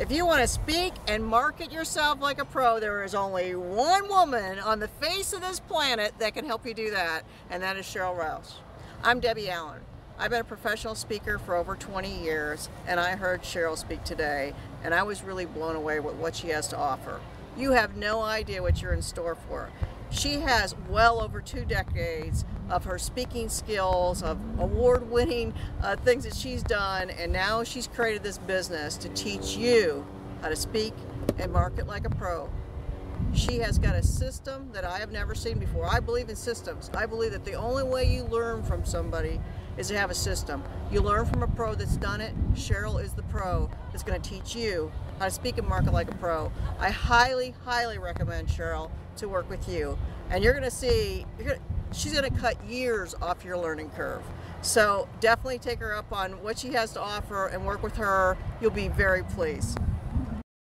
If you want to speak and market yourself like a pro, there is only one woman on the face of this planet that can help you do that, and that is Sheryl Roush. I'm Debbie Allen. I've been a professional speaker for over 20 years, and I heard Sheryl speak today, and I was really blown away with what she has to offer. You have no idea what you're in store for. She has well over 2 decades of her speaking skills, of award-winning things that she's done, and now she's created this business to teach you how to speak and market like a pro. She has got a system that I have never seen before. I believe in systems. I believe that the only way you learn from somebody is to have a system. You learn from a pro that's done it. Sheryl is the pro that's going to teach you how to speak and market like a pro. I highly, highly recommend Sheryl to work with you. And you're going to see, she's going to cut years off your learning curve. So definitely take her up on what she has to offer and work with her. You'll be very pleased.